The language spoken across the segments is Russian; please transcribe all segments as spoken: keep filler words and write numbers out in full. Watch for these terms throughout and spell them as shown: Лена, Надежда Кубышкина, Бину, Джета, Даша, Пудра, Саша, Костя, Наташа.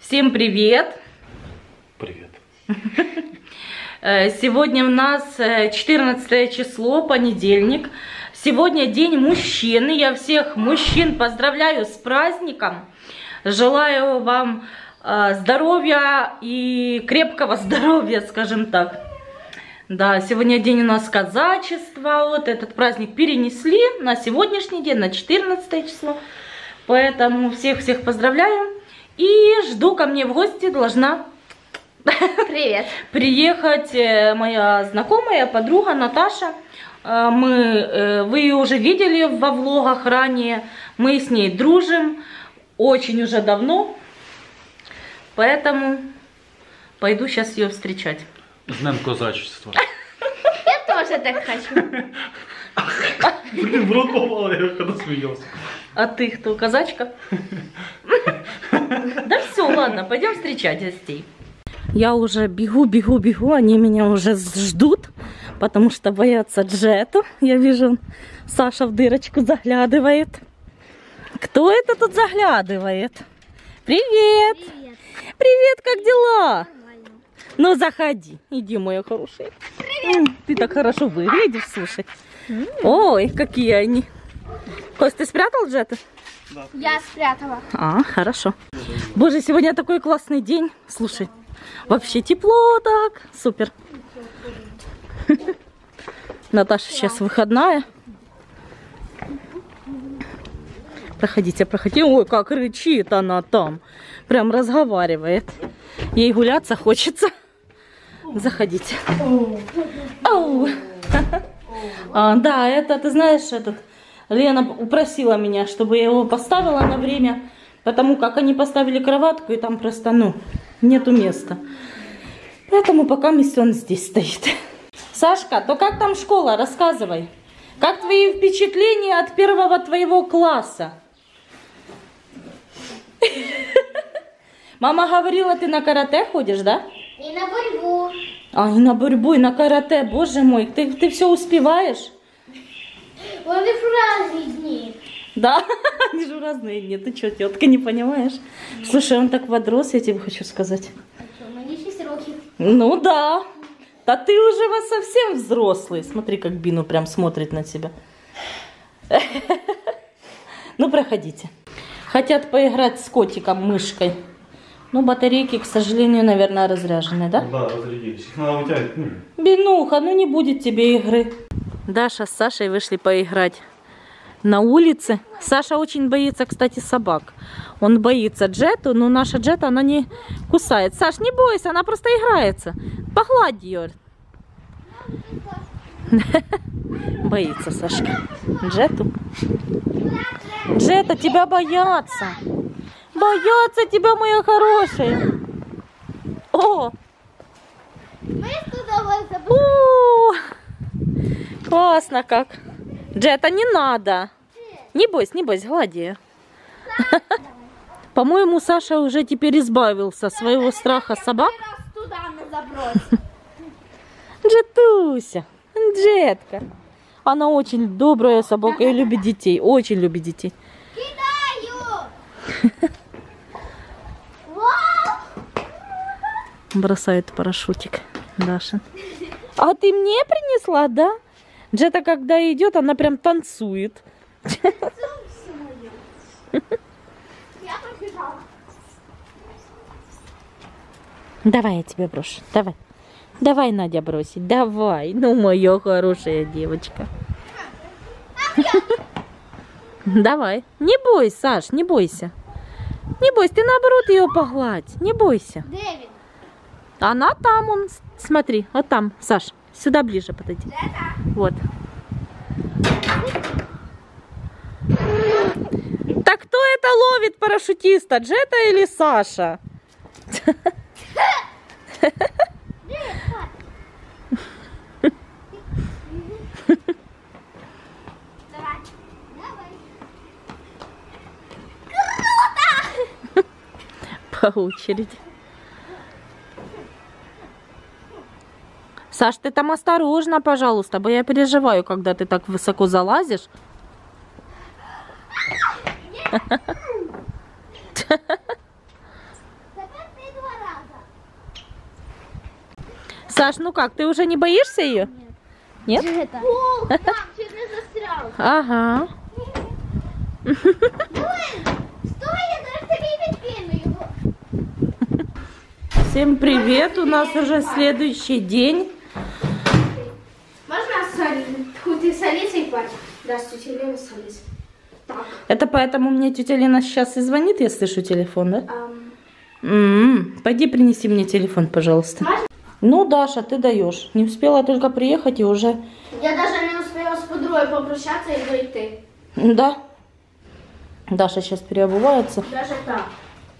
Всем привет! Привет! Сегодня у нас четырнадцатое число, понедельник. Сегодня день мужчины. Я всех мужчин поздравляю с праздником. Желаю вам здоровья и крепкого здоровья, скажем так. Да, сегодня день у нас казачества. Вот этот праздник перенесли на сегодняшний день, на четырнадцатое число. Поэтому всех-всех поздравляю. И жду, ко мне в гости должна Привет. приехать моя знакомая, подруга Наташа. Мы, вы ее уже видели во влогах ранее. Мы с ней дружим очень уже давно. Поэтому пойду сейчас ее встречать. С днем казачества. Я тоже так хочу. Блин, в руку упала, я когда смеялся. А ты кто, казачка? Да все, ладно, пойдем встречать гостей. Я уже бегу, бегу, бегу, они меня уже ждут, потому что боятся Джету. Я вижу, Саша в дырочку заглядывает. Кто это тут заглядывает? Привет! Привет, Привет как дела? Нормально. Ну, заходи, иди, моя хорошая. Привет. Ты так хорошо выглядишь, слушай. Mm. Ой, какие они. Костя, ты спрятал Джету? Да. Я спрятала. А, хорошо. Боже, сегодня такой классный день. Слушай, вообще тепло так. Супер. Наташа сейчас выходная. Проходите, проходите. Ой, как рычит она там. Прям разговаривает. Ей гуляться хочется. Заходите. Оу. А, да, это, ты знаешь, этот... Лена упросила меня, чтобы я его поставила на время, потому как они поставили кроватку, и там просто, ну, нету места. Поэтому пока миссион здесь стоит. Сашка, то как там школа? Рассказывай. Как твои впечатления от первого твоего класса? Мама говорила, ты на карате ходишь, да? И на борьбу. А, и на борьбу, и на карате, боже мой. Ты, ты все успеваешь? Они же разные дни. Да, они же разные дни. Ты что, тетка, не понимаешь? Нет. Слушай, он так подрос, я тебе хочу сказать. А что, у меня есть уроки. Ну да. Да ты уже вас совсем взрослый. Смотри, как Бину прям смотрит на тебя. Ну, проходите. Хотят поиграть с котиком, мышкой. Ну, батарейки, к сожалению, наверное, разряжены, да? Да, разрядились. Их надо вытягивать. Бинуха, ну не будет тебе игры. Даша с Сашей вышли поиграть на улице. Саша очень боится, кстати, собак. Он боится Джету, но наша Джета, она не кусает. Саш, не бойся, она просто играется. Погладь ее. Боится Сашка Джету. Джета, тебя боятся. Боятся тебя, моя хорошая. О! Классно как. Джета, не надо. Не бойся, не бойся, глади ее. По-моему, Саша уже теперь избавился своего страха собак. Джетуся, Джетка. Она очень добрая собака и любит детей. Очень любит детей. Кидаю! Бросает парашютик Даша. А ты мне принесла, да? Джета, когда идет, она прям танцует. Я побежала. Давай я тебя брошу. Давай. Давай, Надя, бросить. Давай. Ну, моя хорошая девочка. Давай. Не бойся, Саш, не бойся. Не бойся, ты наоборот ее погладь. Не бойся. Она там, он, смотри, вот там, Саш. Сюда ближе подойди. Вот. Так кто это ловит парашютиста? Джета или Саша? Круто! По очереди. Саш, ты там осторожно, пожалуйста, бо я переживаю, когда ты так высоко залазишь. Саш, ну как, ты уже не боишься ее? Нет. Нет? Джета. О, там, чуть не застрял. Ага. Блин, стой, я даже тебе не пену его. Всем привет, у нас уже следующий день. Можно солить? Хоть и солить, и пачку. Да, с тетей Леной солить. Так. Это поэтому мне тетя Лена сейчас и звонит, я слышу телефон, да? М-м-м. Пойди принеси мне телефон, пожалуйста. Можно? Ну, Даша, ты даешь. Не успела только приехать и уже... Я даже не успела с Пудрой попрощаться и говорить ты. Да. Даша сейчас переобувается. Даже так.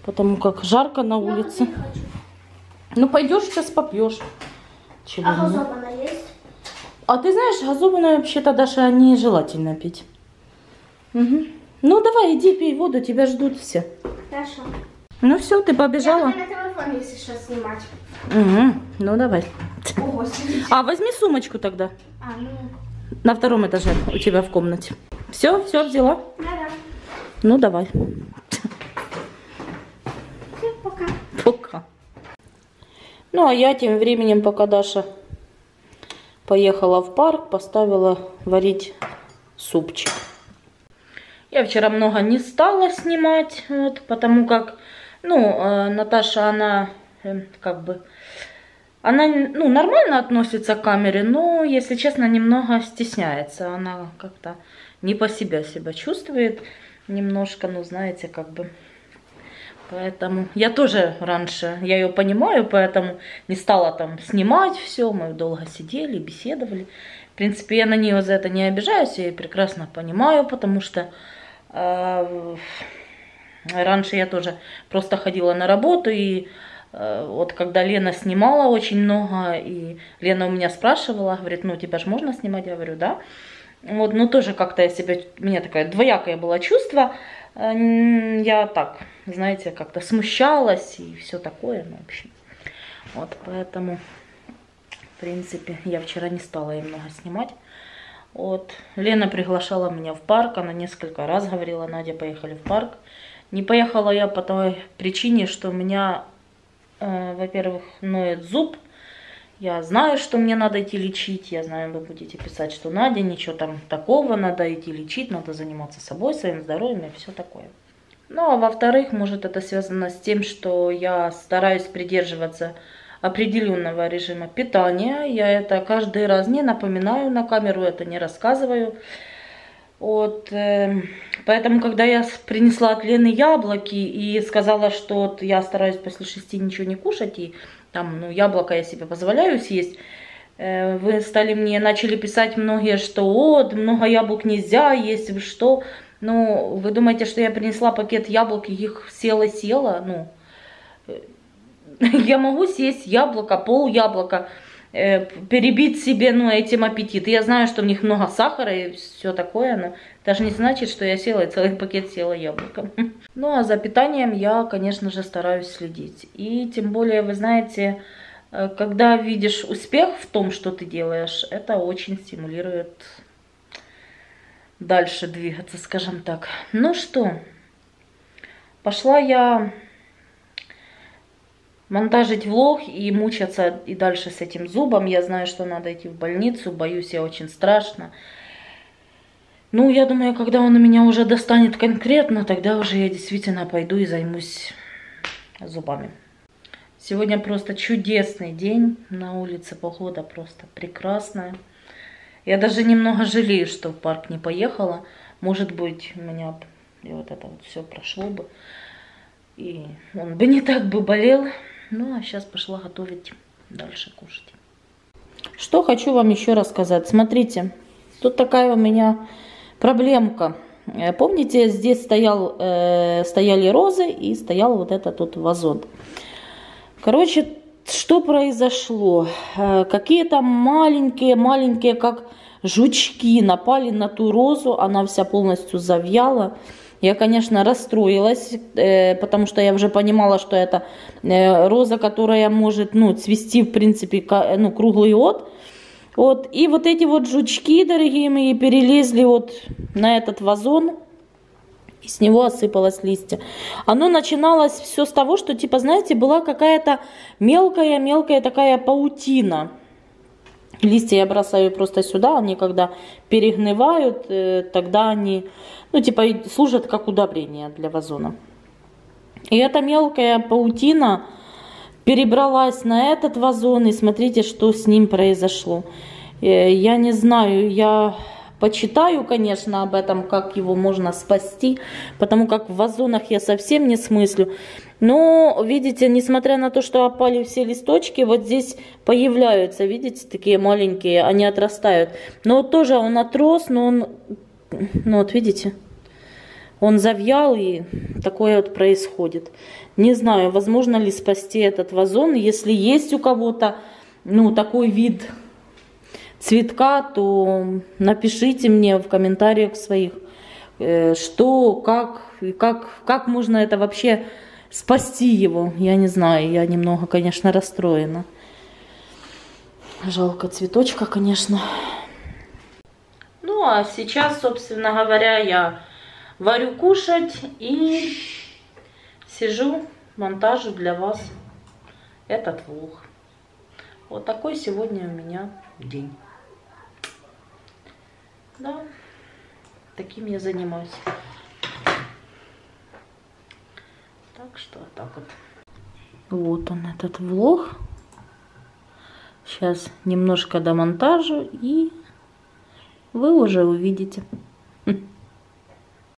Потому как жарко на улице. Я хочу. Ну, пойдешь, сейчас попьешь. Чего? А газованная есть? А ты знаешь, газованную вообще-то, Даша, нежелательно пить. Угу. Ну, давай, иди пей воду, тебя ждут все. Хорошо. Ну все, ты побежала. Я на телефоне сейчас снимать. Угу. Ну давай. Ого, а возьми сумочку тогда. А, ну... На втором этаже у тебя в комнате. Все, все взяла? Да, да. Ну давай. Все, пока. Пока. Ну а я тем временем, пока Даша поехала в парк, поставила варить супчик. Я вчера много не стала снимать, вот, потому как... Ну, Наташа, она как бы, она ну, нормально относится к камере, но, если честно, немного стесняется. Она как-то не по себе себя чувствует немножко, ну, знаете, как бы. Поэтому я тоже раньше, я ее понимаю, поэтому не стала там снимать все. Мы долго сидели, беседовали. В принципе, я на нее за это не обижаюсь, я ее прекрасно понимаю, потому что... Э, Раньше я тоже просто ходила на работу, и э, вот когда Лена снимала очень много, и Лена у меня спрашивала, говорит, ну тебя же можно снимать? Я говорю, да. Вот, ну тоже как-то я себя, у меня такое двоякое было чувство, э, я так, знаете, как-то смущалась и все такое, ну в общем. Вот, поэтому, в принципе, я вчера не стала ей много снимать. Вот, Лена приглашала меня в парк, она несколько раз говорила, Надя, поехали в парк. Не поехала я по той причине, что у меня, э, во-первых, ноет зуб. Я знаю, что мне надо идти лечить. Я знаю, вы будете писать, что Надя, ничего там такого, надо идти лечить, надо заниматься собой, своим здоровьем и все такое. Ну, а во-вторых, может, это связано с тем, что я стараюсь придерживаться определенного режима питания. Я это каждый раз не напоминаю на камеру, это не рассказываю. Вот, э, поэтому, когда я принесла от Лены яблоки и сказала, что вот я стараюсь после шести ничего не кушать, и там, ну, яблоко я себе позволяю съесть, э, вы стали мне, начали писать многие, что вот, много яблок нельзя есть, вы что? Ну, вы думаете, что я принесла пакет яблок и их села-села? Ну, э, я могу съесть яблоко, пол яблока. Перебить себе, ну, этим аппетит. Я знаю, что в них много сахара и все такое, но это же не значит, что я села и целый пакет села яблоком. Ну, а за питанием я, конечно же, стараюсь следить. И тем более, вы знаете, когда видишь успех в том, что ты делаешь, это очень стимулирует дальше двигаться, скажем так. Ну что, пошла я... монтажить влог и мучаться и дальше с этим зубом. Я знаю, что надо идти в больницу. Боюсь, я очень страшно. Ну, я думаю, когда он меня уже достанет конкретно, тогда уже я действительно пойду и займусь зубами. Сегодня просто чудесный день. На улице погода просто прекрасная. Я даже немного жалею, что в парк не поехала. Может быть, у меня и вот это вот все прошло бы. И он бы не так бы болел. Ну, а сейчас пошла готовить дальше, кушать. Что хочу вам еще рассказать. Смотрите, тут такая у меня проблемка. Помните, здесь стоял, э, стояли розы и стоял вот этот тут вазон. Короче, что произошло? Э, какие-то маленькие-маленькие, как жучки, напали на ту розу. Она вся полностью завяла. Я, конечно, расстроилась, потому что я уже понимала, что это роза, которая может, ну, цвести, в принципе, ну, круглый год. Вот. И вот эти вот жучки, дорогие мои, перелезли вот на этот вазон. и с него осыпалось листья. Оно начиналось все с того, что, типа, знаете, была какая-то мелкая-мелкая такая паутина. Листья я бросаю просто сюда, они когда перегнивают, тогда они, ну, типа, служат как удобрение для вазона. И эта мелкая паутина перебралась на этот вазон, и смотрите, что с ним произошло. Я не знаю, я почитаю, конечно, об этом, как его можно спасти, потому как в вазонах я совсем не смыслю. Но, видите, несмотря на то, что опали все листочки, вот здесь появляются, видите, такие маленькие, они отрастают. Но вот тоже он отрос, но он, ну вот видите, он завял, и такое вот происходит. Не знаю, возможно ли спасти этот вазон, если есть у кого-то, ну, такой вид цветка, то напишите мне в комментариях своих, что, как, как, как можно это вообще спасти его. Я не знаю, я немного, конечно, расстроена. Жалко цветочка, конечно. Ну, а сейчас, собственно говоря, я варю кушать и сижу, монтажу для вас этот влог. Вот такой сегодня у меня день. Да, таким я занимаюсь. Так что так вот. Вот он, этот влог. Сейчас немножко домонтажу, и вы уже увидите.